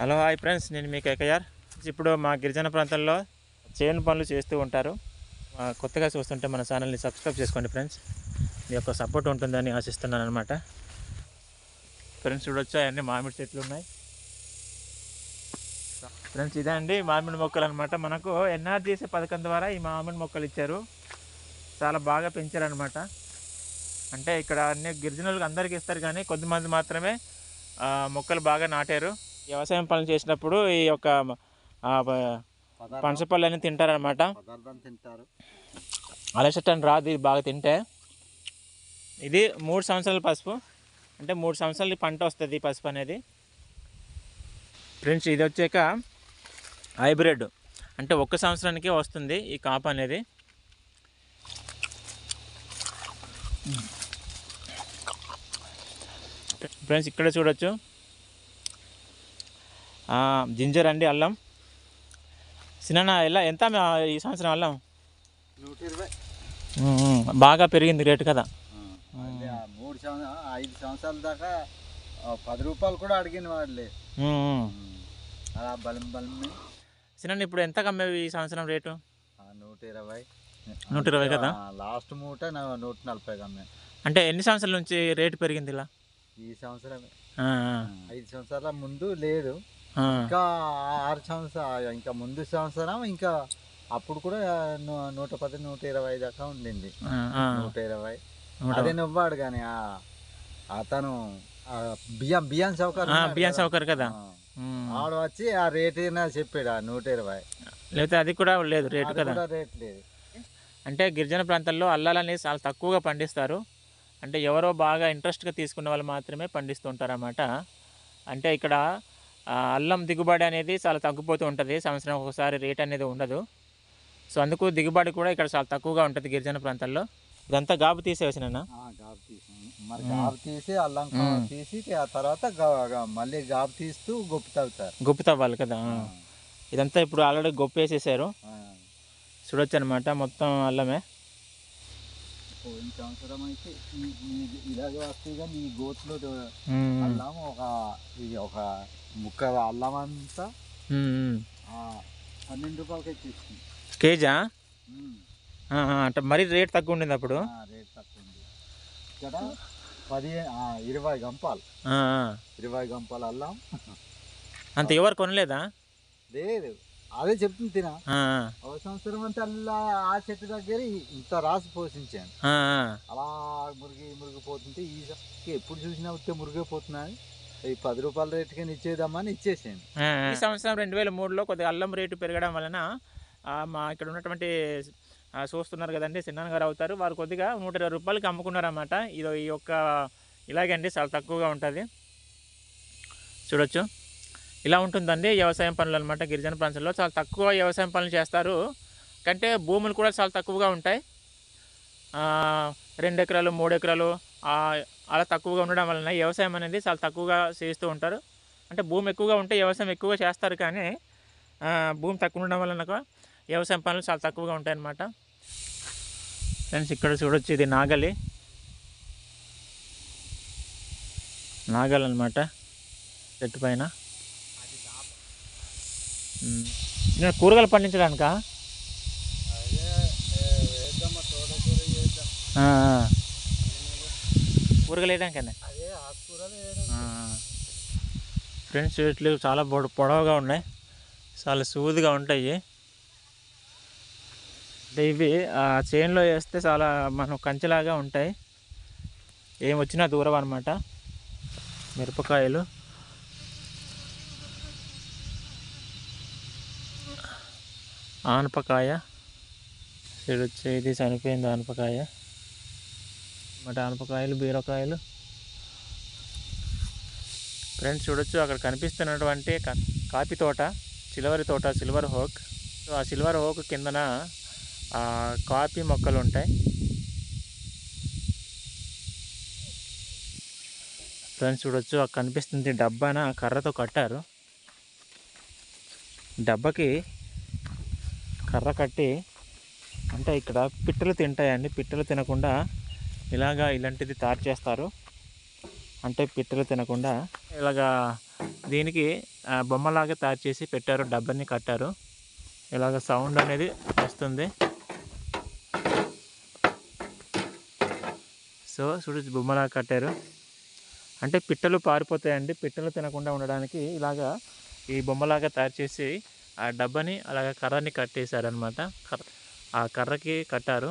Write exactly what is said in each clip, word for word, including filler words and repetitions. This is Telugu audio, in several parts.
హలో హాయ్ ఫ్రెండ్స్, నేను మీ కేకేఆర్. ఇప్పుడు మా గిరిజన ప్రాంతాల్లో చేను పనులు చేస్తూ ఉంటారు. కొత్తగా చూస్తుంటే మన ఛానల్ని సబ్స్క్రైబ్ చేసుకోండి ఫ్రెండ్స్. మీ యొక్క సపోర్ట్ ఉంటుందని ఆశిస్తున్నాను అనమాట. ఫ్రెండ్స్ చూడొచ్చు, అన్ని మామిడి చెట్లు ఉన్నాయి. ఫ్రెండ్స్ ఇదే అండి మామిడి మొక్కలు అనమాట. మనకు ఎన్ఆర్జీసీ పథకం ద్వారా ఈ మామిడి మొక్కలు ఇచ్చారు, చాలా బాగా పెంచారనమాట. అంటే ఇక్కడ అన్ని గిరిజనులకు అందరికీ ఇస్తారు, కానీ కొద్దిమంది మాత్రమే మొక్కలు బాగా నాటారు. వ్యవసాయం పనులు చేసినప్పుడు ఈ యొక్క పనసపళ్ళు అన్నీ తింటారనమాట. అలసటని రాదు ఇది బాగా తింటే. ఇది మూడు సంవత్సరాల పసుపు, అంటే మూడు సంవత్సరాలు పంట వస్తుంది పసుపు అనేది. ఫ్రెండ్స్ ఇది వచ్చాక హైబ్రిడ్, అంటే ఒక్క సంవత్సరానికే వస్తుంది ఈ కాపు అనేది. ఫ్రెండ్స్ ఇక్కడ చూడొచ్చు జింజర్ అండి, అల్లం. సినా ఎలా ఎంత ఈ సంవత్సరం అల్లం నూట ఇరవై బాగా పెరిగింది రేటు కదా. మూడు సంవత్సరాలు ఐదు సంవత్సరాల దాకా పది రూపాయలు కూడా అడిగిన వాళ్ళే. బలం బలం సినా ఇప్పుడు ఎంత కమ్మేవి ఈ సంవత్సరం రేటు? నూట ఇరవై నూట ఇరవై కదా, లాస్ట్ మూట నూట నలభై కమ్మే. అంటే ఎన్ని సంవత్సరాల నుంచి రేటు పెరిగింది ఇలా? ఈ సంవత్సరమే, ఐదు సంవత్సరాల ముందు లేదు, ఇంకా ఆరు సంవత్సరాలు ఇంకా ముందు సంవత్సరం ఇంకా అప్పుడు కూడా నూట పది నూట ఇరవై దాకా ఉండింది. నూట ఇరవై. అదే నువ్వాడు కానీ అతను బియ్యం బియ్యం సౌకర్యం బియ్యం సౌకర్యం కదా, ఆడు వచ్చి ఆ రేట్ చెప్పాడు నూట ఇరవై, లేకపోతే అది కూడా లేదు రేటు కదా, రేట్ లేదు. అంటే గిరిజన ప్రాంతాల్లో అల్లాలని చాలా తక్కువగా పండిస్తారు. అంటే ఎవరో బాగా ఇంట్రెస్ట్గా తీసుకున్న వాళ్ళు మాత్రమే పండిస్తూ ఉంటారన్నమాట. అంటే ఇక్కడ అల్లం దిగుబడి అనేది చాలా తగ్గిపోతూ ఉంటుంది, సంవత్సరం ఒకసారి రేట్ అనేది ఉండదు. సో అందుకు దిగుబడి కూడా ఇక్కడ చాలా తక్కువగా ఉంటుంది గిరిజన ప్రాంతాల్లో. ఇదంతా గాబు తీసేసిన గాబు తీసి అల్లం తీసి ఆ తర్వాత మళ్ళీ గాబు తీస్తూ గొప్ప తవ్వుతారు, గొప్ప తవ్వాలి కదా. ఇదంతా ఇప్పుడు ఆల్రెడీ గొప్ప వేసేసారు చూడొచ్చు అనమాట, మొత్తం అల్లమే. పోయిన సంవత్సరం అయితే ఇలాగే వస్తాయి, కానీ ఈ గోతులో అల్లం ఒక ఒక ముక్క అల్లం అంతా పన్నెండు రూపాయలకి వచ్చేసింది కేజా. అంటే మరీ రేట్ తక్కువ ఉండేది అప్పుడు, రేట్ తక్కువ ఉండేది. ఇక్కడ పది ఇరవై గంపాలు ఇరవై గంపాలు అల్లం. అంత ఎవరు కొనలేదా? లేదు, అదే చెప్తుంది తిన. ఒక సంవత్సరం అంతా అలా ఆ చెట్టు దగ్గర ఇంత రాసి పోషించాను, అలా మురిగి మురిగిపోతుంటే ఈ ఎప్పుడు చూసినా వస్తే మురిగిపోతున్నా, ఈ పది రూపాయల రేటుకి ఇచ్చేద్దామని ఇచ్చేసాను. ఈ సంవత్సరం రెండు వేల మూడులో కొద్దిగా అల్లం రేటు పెరగడం వలన మా ఇక్కడ ఉన్నటువంటి చూస్తున్నారు కదండి సిన్నాన్న గారు అవుతారు, వారు కొద్దిగా నూట ఇరవై రూపాయలకి అమ్ముకున్నారన్నమాట. ఇది ఈ యొక్క ఇలాగే అండి, చాలా తక్కువగా ఉంటుంది చూడొచ్చు. ఇలా ఉంటుందండి వ్యవసాయం పనులు అనమాట. గిరిజన ప్రాంతాల్లో చాలా తక్కువ వ్యవసాయం పనులు చేస్తారు, కంటే భూములు కూడా చాలా తక్కువగా ఉంటాయి. రెండు ఎకరాలు మూడు ఎకరాలు అలా తక్కువగా ఉండడం వలన వ్యవసాయం అనేది చాలా తక్కువగా చేస్తూ ఉంటారు. అంటే భూమి ఎక్కువగా ఉంటే వ్యవసాయం ఎక్కువగా చేస్తారు, కానీ భూమి తక్కువ ఉండడం వలన వ్యవసాయం పనులు చాలా తక్కువగా ఉంటాయన్నమాట. ఫ్రెండ్స్ ఇక్కడ చూడొచ్చు, ఇది నాగలి నాగలి అనమాట చెట్టు పైన. నేను కూరగాయలు పండించడానిక కూరగాయలు వేయడానికన్నా. ఫ్రెండ్స్ ఇట్లు చాలా పొడవుగా ఉన్నాయి, చాలా సూదుగా ఉంటాయి. అంటే ఇవి ఆ చేనులో వేస్తే చాలా మనం కంచెలాగా ఉంటాయి, ఏం వచ్చినా దూరం అన్నమాట. మిరపకాయలు ఆనపకాయ వచ్చే, ఇది చనిపోయింది ఆనపకాయ అన్నమాట. ఆనపకాయలు బీరకాయలు. ఫ్రెండ్స్ చూడొచ్చు అక్కడ కనిపిస్తున్నటువంటి కాఫీ తోట, సిల్వర్ తోట, సిల్వర్ హోక్. సో ఆ సిల్వర్ హోక్ కిందన కాఫీ మొక్కలు ఉంటాయి. ఫ్రెండ్స్ చూడొచ్చు అక్కడ కనిపిస్తుంది డబ్బాన కర్రతో కట్టారు, డబ్బాకి కర్ర కట్టి. అంటే ఇక్కడ పిట్టలు తింటాయండి, పిట్టలు తినకుండా ఇలాగా ఇలాంటిది తయారు చేస్తారు. అంటే పిట్టలు తినకుండా ఇలాగా దీనికి బొమ్మలాగా తయారు చేసి పెట్టారు, డబ్బని కట్టారు. ఇలాగ సౌండ్ అనేది వస్తుంది. సో చూడు బొమ్మలాగా కట్టారు. అంటే పిట్టలు పారిపోతాయండి, పిట్టలు తినకుండా ఉండడానికి ఇలాగా ఈ బొమ్మలాగా తయారు చేసి ఆ డబ్బని అలాగ కర్రని కట్టేశారనమాట. కర్ర ఆ కర్రకి కట్టారు.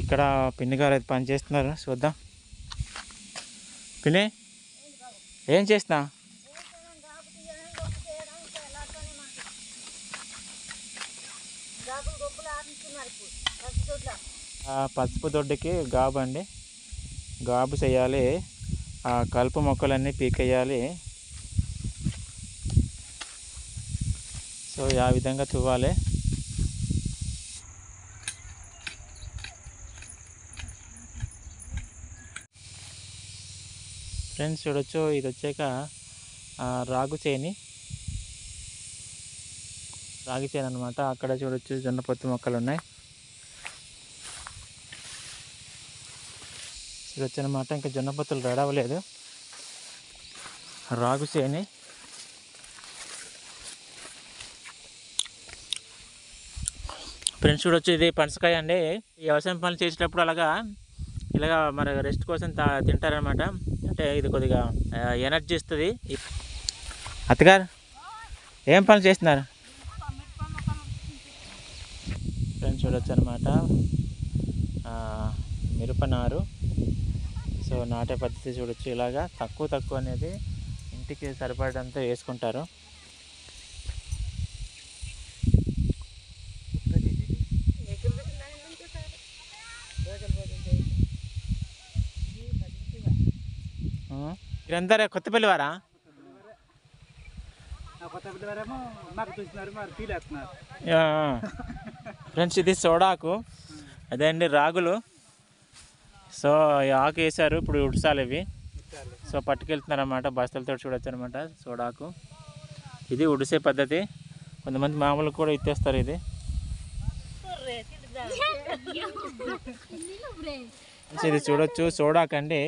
ఇక్కడ పిన్ని గారు అయితే పని చేస్తున్నారు, చూద్దాం. పిన్ని ఏం చేస్తా? పసుపు దొడ్డకి గాబు అండి, గాబు చేయాలి. ఆ కలుపు మొక్కలన్నీ పీకేయాలి. సో ఆ విధంగా తువ్వాలి. ఫ్రెండ్స్ చూడొచ్చు, ఇది వచ్చాక రాగు చేని రాగి చేను అనమాట. అక్కడ చూడొచ్చు జొన్న పొత్తు మొక్కలు ఉన్నాయి. చూడొచ్చు అనమాట, ఇంకా జొన్న పొత్తులు రెడవలేదు. రాగు చేని ఫ్రెండ్స్ చూడొచ్చు, ఇది పనసకాయ అండి. ఈ వ్యవసాయం పనులు చేసేటప్పుడు అలాగా ఇలాగా మరి రెస్ట్ కోసం తా తింటారనమాట. అంటే ఇది కొద్దిగా ఎనర్జీ ఇస్తుంది. అత్తగారు ఏం పనులు చేస్తున్నారు? ఫ్రెండ్స్ చూడొచ్చు అనమాట, మిరపనారు. సో నాటే పద్ధతి చూడొచ్చు, ఇలాగా తక్కువ తక్కువ అనేది ఇంటికి సరిపడంతా వేసుకుంటారు. మీరందరూ కొత్తపల్లి వారా? ఫ్రెండ్స్ ఇది సోడాకు, అదే అండి రాగులు. సో ఆకు వేసారు, ఇప్పుడు ఉడిసాలు ఇవి. సో పట్టుకెళ్తున్నారన్నమాట బస్తాలతో, చూడొచ్చు అనమాట సోడాకు. ఇది ఉడిసే పద్ధతి. కొంతమంది మామూలు కూడా ఇచ్చేస్తారు. ఇది ఇది చూడొచ్చు సోడాకు అండి.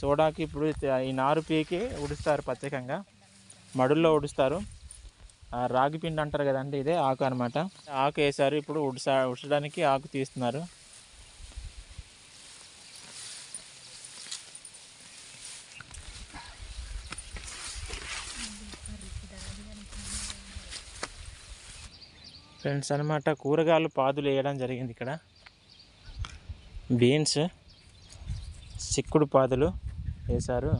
సోడాకి ఇప్పుడు ఈ నారు పీకి ఉడుస్తారు, ప్రత్యేకంగా మడుల్లో ఉడుస్తారు. రాగి పిండి అంటారు కదండి, ఇదే ఆకు అనమాట. ఆకు వేసారు, ఇప్పుడు ఉడిసా ఉడచడానికి ఆకు తీస్తున్నారు. ఫ్రెండ్స్ అనమాట, కూరగాయలు పాదులు వేయడం జరిగింది ఇక్కడ. బీన్స్, చిక్కుడు పాదులు వేశారు.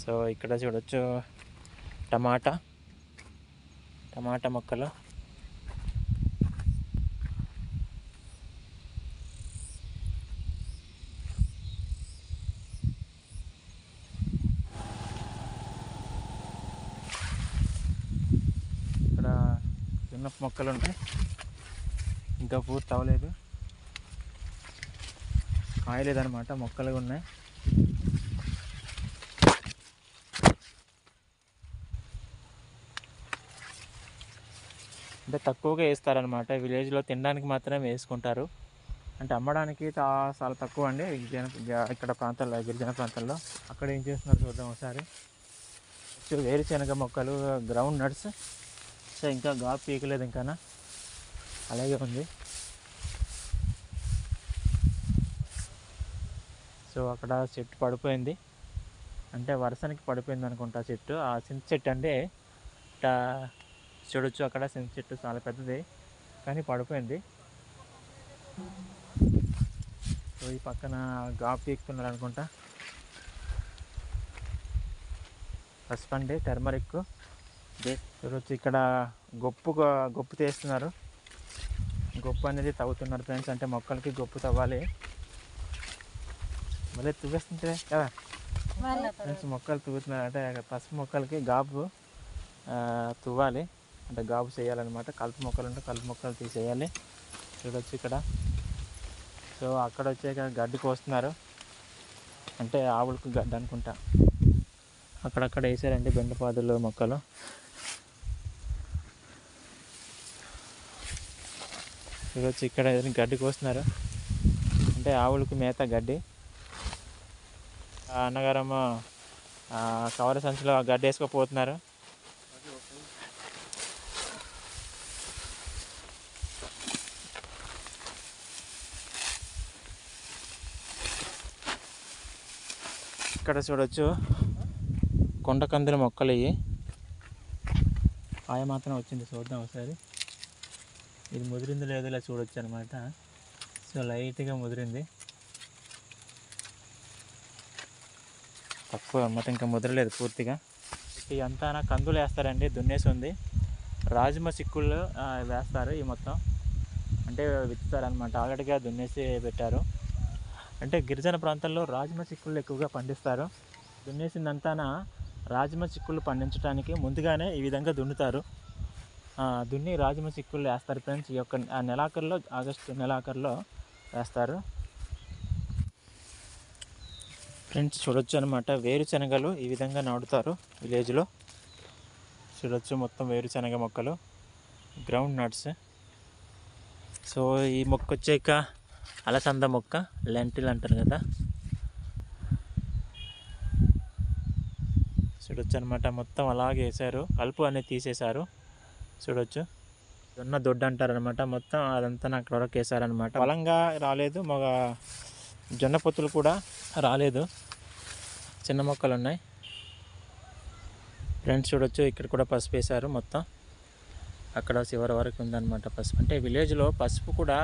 సో ఇక్కడ చూడొచ్చు టమాటా టమాటా మొక్కలు. ఇక్కడ చిన్న మొక్కలు ఉంటాయి, ఇంకా పూర్తి అవ్వలేదు, కాయలేదన్నమాట, మొక్కలుగా ఉన్నాయి. అంటే తక్కువగా వేస్తారనమాట, విలేజ్లో తినడానికి మాత్రమే వేసుకుంటారు. అంటే అమ్మడానికి చాలా తక్కువ అండి ఇక్కడ ప్రాంతాల్లో, గిరిజన ప్రాంతాల్లో. అక్కడ ఏం చేస్తున్నారు చూద్దాం ఒకసారి. వేరుశనగ మొక్కలు, గ్రౌండ్ నట్స్. సో ఇంకా గాబు పీకలేదు, ఇంకానా అలాగే ఉంది. సో అక్కడ చెట్టు పడిపోయింది, అంటే వర్షానికి పడిపోయింది అనుకుంటా చెట్టు. ఆ సింత చెట్టు అంటే చూడొచ్చు, అక్కడ సింత చెట్టు చాలా పెద్దది కానీ పడిపోయింది. సో ఈ పక్కన గాబు పీకుతున్నారు అనుకుంటా. పసుపు అండి, టర్మరిక్. చూడొచ్చు ఇక్కడ గొప్పు గొప్పు తీస్తున్నారు, గొప్ప అనేది తవ్వుతున్నారు. ఫ్రెండ్స్ అంటే మొక్కలకి గొప్పు తవ్వాలి. మళ్ళీ తువ్వేస్తుంటే కదా ఫ్రెండ్స్, మొక్కలు తువ్వుతున్నారు. అంటే పసుపు మొక్కలకి గాబు తువ్వాలి, అంటే గాబు చేయాలన్నమాట. కలుపు మొక్కలు ఉంటే కలుపు మొక్కలు తీసేయాలి. చూడొచ్చు ఇక్కడ. సో అక్కడ వచ్చాక గడ్డి కోస్తున్నారు, అంటే ఆవులకు గడ్డి అనుకుంటా. అక్కడక్కడ వేసారండి బెండపాదులు మొక్కలు. ఈరోజు ఇక్కడ గడ్డి కోస్తున్నారు అంటే ఆవులకు మేత గడ్డి. అన్నగారమ్మ కవర సంచిలో గడ్డి వేసుకుపోతున్నారు. ఇక్కడ చూడవచ్చు కొండ కందుల మొక్కలు ఇవి. ఆయ మాత్రం వచ్చింది, చూద్దాం ఒకసారి ఇది ముదిరింది లేదు. ఇలా చూడొచ్చు అనమాట. సో లైట్గా ముదిరింది, తక్కువ అనమాట, ఇంకా ముదరలేదు పూర్తిగా. ఇవంతా కందులు వేస్తారండి, దున్నేసి ఉంది. రాజమ చిక్కుల్లో వేస్తారు ఈ మొత్తం, అంటే విత్తుతారనమాట. ఆల్రెడీగా దున్నేసి పెట్టారు. అంటే గిరిజన ప్రాంతాల్లో రాజమ చిక్కుళ్ళు ఎక్కువగా పండిస్తారు. దున్నేసిందంతా రాజమ చిక్కుళ్ళు పండించడానికి ముందుగానే ఈ విధంగా దున్నుతారు. దున్ని రాజమ చిక్కుళ్ళు వేస్తారు ఫ్రెండ్స్. ఈ యొక్క నెలాఖరులో, ఆగస్టు నెలాఖరులో వేస్తారు ఫ్రెండ్స్. చూడొచ్చు అనమాట, వేరుశనగలు ఈ విధంగా నాటుతారు విలేజ్లో. చూడొచ్చు మొత్తం వేరుశనగ మొక్కలు, గ్రౌండ్ నట్స్. సో ఈ మొక్క వచ్చాక అలసంద మొక్క, లెంటిల్ అంటారు కదా. చూడొచ్చు అనమాట, మొత్తం అలాగే వేసారు, కలుపు అనేది తీసేశారు. చూడొచ్చు జొన్న దొడ్డు అంటారనమాట, మొత్తం అదంతా నాకు వరకు వేసారనమాట. బలంగా రాలేదు, మగ జొన్న పొత్తులు కూడా రాలేదు, చిన్న మొక్కలు ఉన్నాయి ఫ్రెండ్స్. చూడొచ్చు ఇక్కడ కూడా పసుపు వేసారు, మొత్తం అక్కడ చివరి వరకు ఉందన్నమాట పసుపు. అంటే విలేజ్లో పసుపు కూడా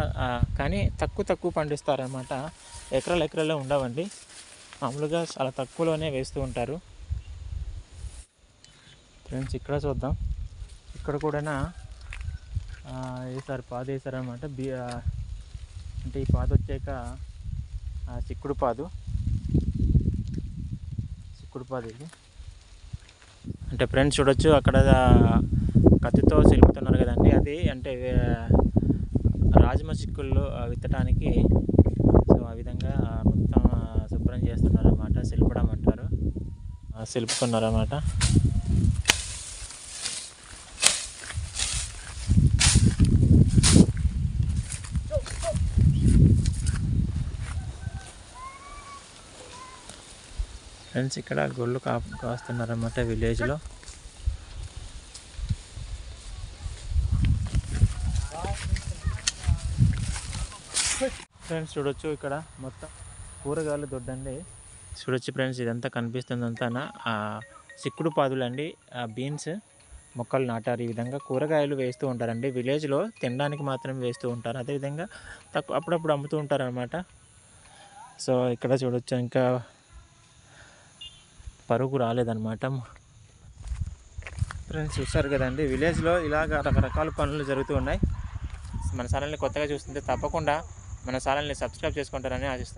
కానీ తక్కువ తక్కువ పండిస్తారనమాట. ఎకరాలు ఎకరాల్లో ఉండవండి, మామూలుగా చాలా తక్కువలోనే వేస్తూ ఉంటారు ఫ్రెండ్స్. ఇక్కడ చూద్దాం, ఇక్కడ కూడా వేసారు, పాదు వేసారనమాట. బి అంటే ఈ పాదు వచ్చాక చిక్కుడు పాదు, చిక్కుడు పాదు ఇది. అంటే ఫ్రెండ్స్ చూడొచ్చు, అక్కడ కత్తితో చిలుపుతున్నారు కదండి, అది అంటే రాజమ చిక్కుళ్ళు విత్తడానికి. సో ఆ విధంగా మొత్తం శుభ్రం చేస్తున్నారు అన్నమాట, చిలపడం అంటారు, చిలుపుతున్నారు అన్నమాట. ఫ్రెండ్స్ ఇక్కడ గొర్రెలు కా కాస్తున్నారన్నమాట విలేజ్లో. ఫ్రెండ్స్ చూడొచ్చు ఇక్కడ మొత్తం కూరగాయలు దొడ్డండి. చూడొచ్చు ఫ్రెండ్స్, ఇదంతా కనిపిస్తుందంతా చిక్కుడు పాదులండి. బీన్స్ మొక్కలు నాటారు ఈ విధంగా. కూరగాయలు వేస్తూ ఉంటారండి విలేజ్లో, తినడానికి మాత్రమే వేస్తూ ఉంటారు. అదేవిధంగా తక్కువ అప్పుడప్పుడు అమ్ముతూ ఉంటారనమాట. సో ఇక్కడ చూడొచ్చు ఇంకా పరుగు రాలేదన్నమాట ఫ్రెండ్స్. చూస్తారు కదండి విలేజ్లో ఇలాగ రకరకాల పనులు జరుగుతూ ఉన్నాయి. మన ఛానల్ని కొత్తగా చూస్తుంటే తప్పకుండా మన ఛానల్ని సబ్స్క్రైబ్ చేసుకుంటారని ఆశిస్తాను.